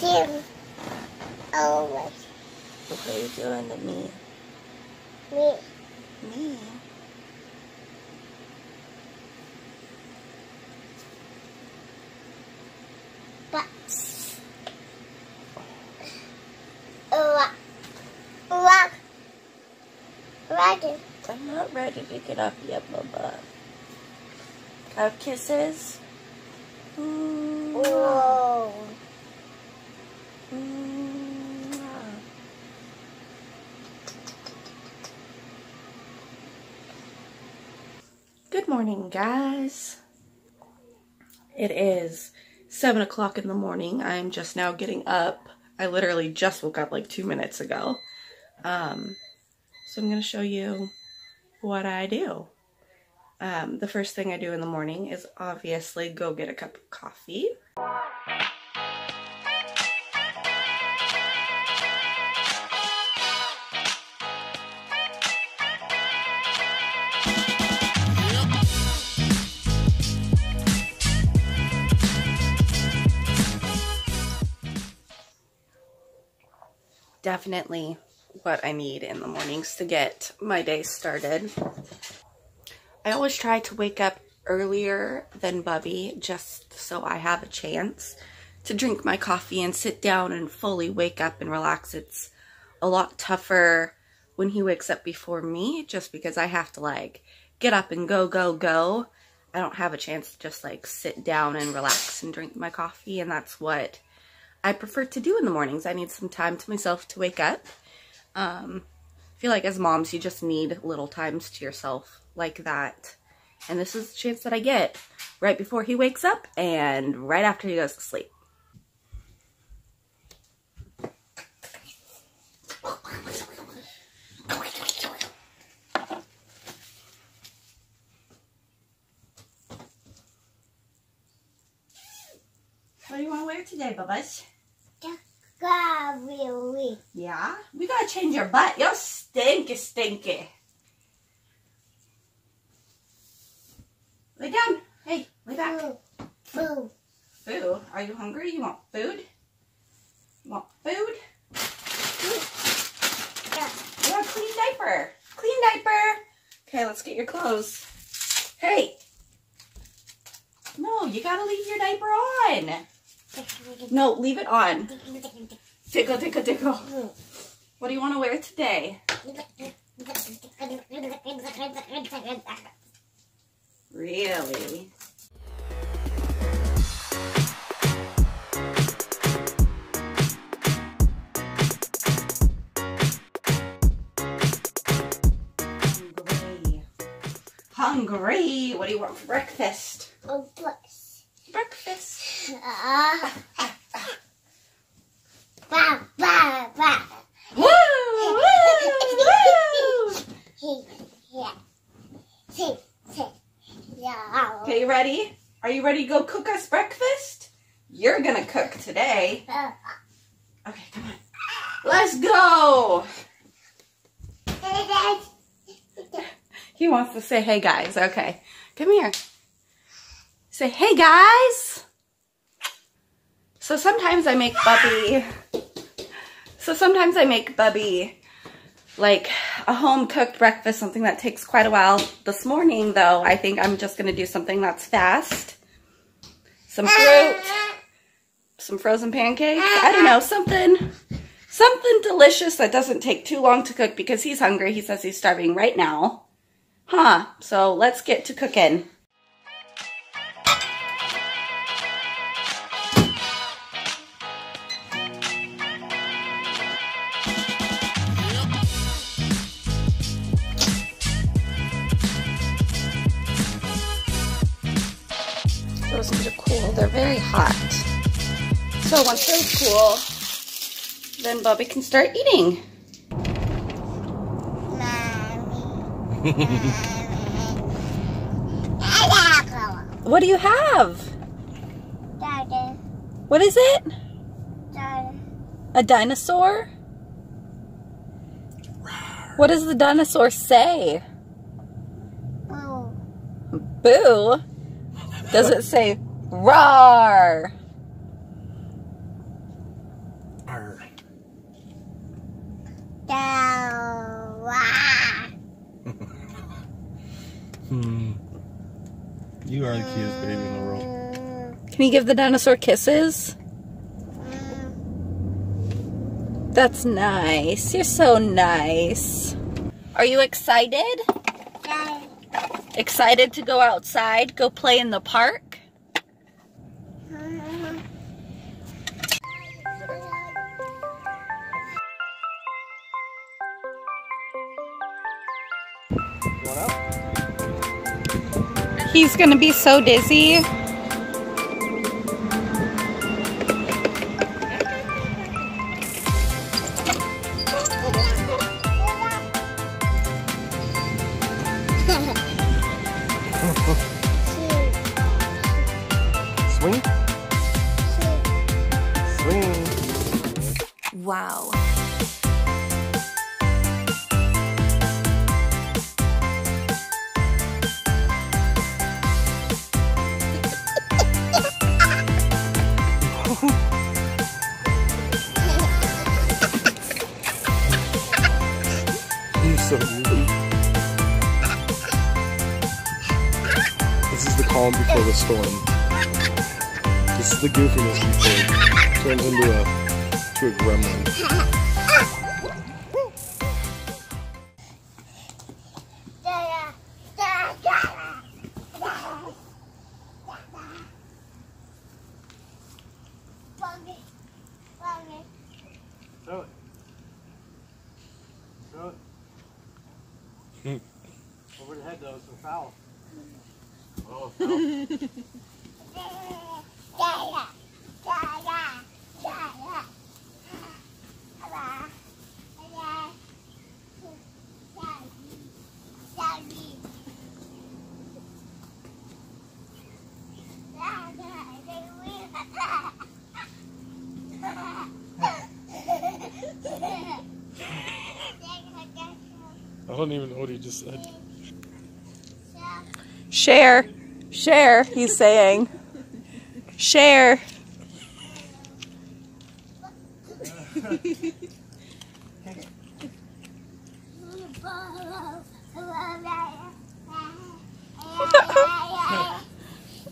Two. Always. Okay, you're doing the me. Me. Me. But. Ready. I'm not ready to get off yet, Bubba. Have kisses. Whoa. Good morning, guys. It is 7 o'clock in the morning. I'm just now getting up. I literally just woke up like 2 minutes ago. So I'm going to show you what I do. The first thing I do in the morning is obviously go get a cup of coffee. Definitely what I need in the mornings to get my day started. I always try to wake up earlier than Bubby just so I have a chance to drink my coffee and sit down and fully wake up and relax. It's a lot tougher when he wakes up before me just because I have to like get up and go. I don't have a chance to just like sit down and relax and drink my coffee, and that's what I prefer to do in the mornings. I need some time to myself to wake up. I feel like as moms, you just need little times to yourself like that. And this is the chance that I get right before he wakes up and right after he goes to sleep. What do you want to wear today, Bubba's? Yeah? We gotta change your butt. You're stinky. Lay down. Hey, lay back. Food. Food? Are you hungry? You want food? You want food? Yeah. You want a clean diaper. Clean diaper. Okay, let's get your clothes. Hey. No, you gotta leave your diaper on. No, leave it on. Tickle, tickle, tickle. What do you want to wear today? Really? Hungry. Hungry. What do you want for breakfast? Oh, breakfast. Bah, bah, bah. Woo! Woo! Woo! Okay, you ready? Are you ready to go cook us breakfast? You're gonna cook today. Okay, come on. Let's go! He wants to say, hey guys. Okay, come here. Say, hey guys! So sometimes I make Bubby... like a home-cooked breakfast, something that takes quite a while. This morning, though, I think I'm just going to do something that's fast. Some fruit, some frozen pancakes, I don't know, something delicious that doesn't take too long to cook because he's hungry. He says he's starving right now. Huh, so let's get to cooking. They're very hot. So once those cool, then Bubby can start eating. Mommy. What do you have? Dada. What is it? Dada. A dinosaur? What does the dinosaur say? Boo. Boo? Does it say... Roar! R? You are the cutest baby in the world. Can you give the dinosaur kisses? That's nice. You're so nice. Are you excited? Yeah. Excited to go outside, go play in the park? He's gonna be so dizzy. Swing? Swing. Wow. So this is the calm before the storm. This is the goofiness before it turns into a gremlin. Throw it. Throw it. Over the head though, some foul. Oh, foul. I don't even know what he just said. Share. Share, he's saying. Share.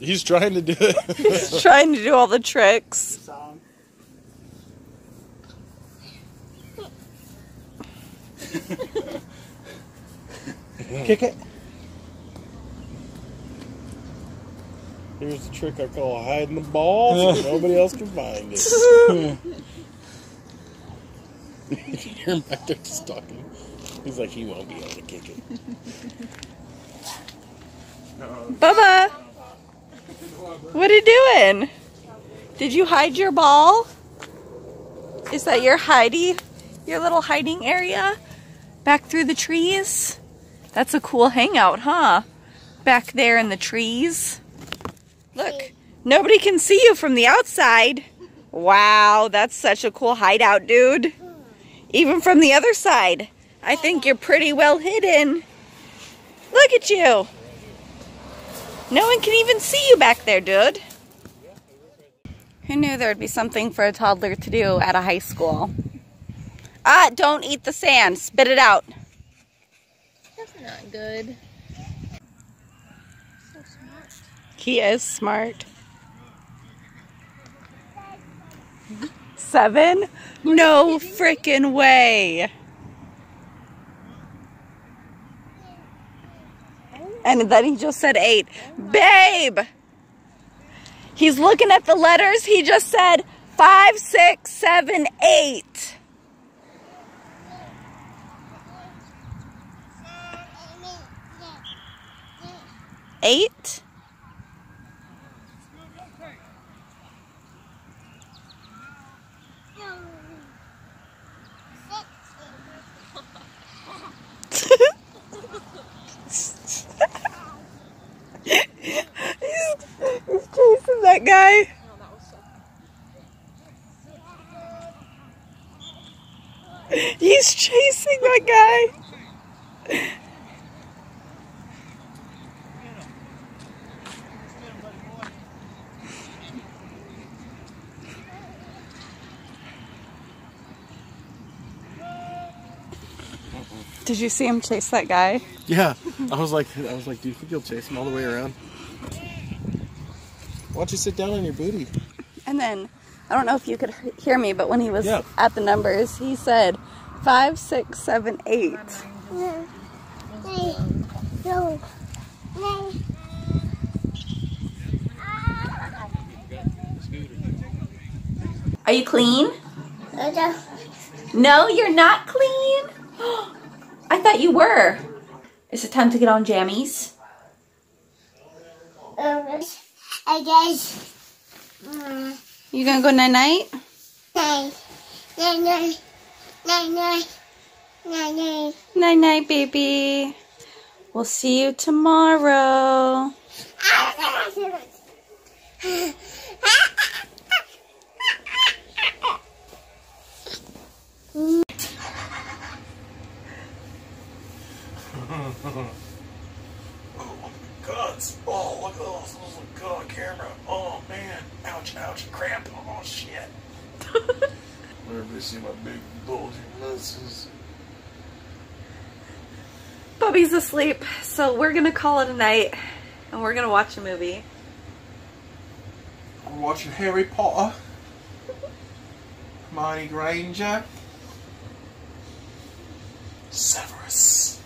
He's trying to do it. He's trying to do all the tricks. Kick it. Here's the trick I call hiding the ball so nobody else can find it. You can hear him back there just talking. He's like, he won't be able to kick it. Bubba! What are you doing? Did you hide your ball? Is that your hidey? Your little hiding area? Back through the trees? That's a cool hangout, huh? Back there in the trees. Look, nobody can see you from the outside. Wow, that's such a cool hideout, dude. Even from the other side. I think you're pretty well hidden. Look at you. No one can even see you back there, dude. Who knew there would be something for a toddler to do at a high school? Ah, don't eat the sand. Spit it out. Not good. So smart. He is smart. 7? No freaking way. And then he just said 8. Babe! He's looking at the letters. He just said 5, 6, 7, 8. Eight? He's chasing that guy. He's chasing that guy. Did you see him chase that guy? Yeah. I was like, do you think he'll chase him all the way around? Why don't you sit down on your booty? And then, I don't know if you could hear me, but when he was at the numbers, he said 5, 6, 7, 8. Are you clean? No, you're not clean? I thought you were. Is it time to get on jammies? I guess. You gonna go night-night? Night-night. Night-night. Night-night. Night-night, baby. We'll see you tomorrow. Guts. Oh, look at those. Those look good on camera. Oh, man. Ouch, ouch. Cramp. Oh, shit. Whenever they see my big, bulging muscles. Bubby's asleep, so we're going to call it a night, and we're going to watch a movie. We're watching Harry Potter. Hermione Granger. Severus.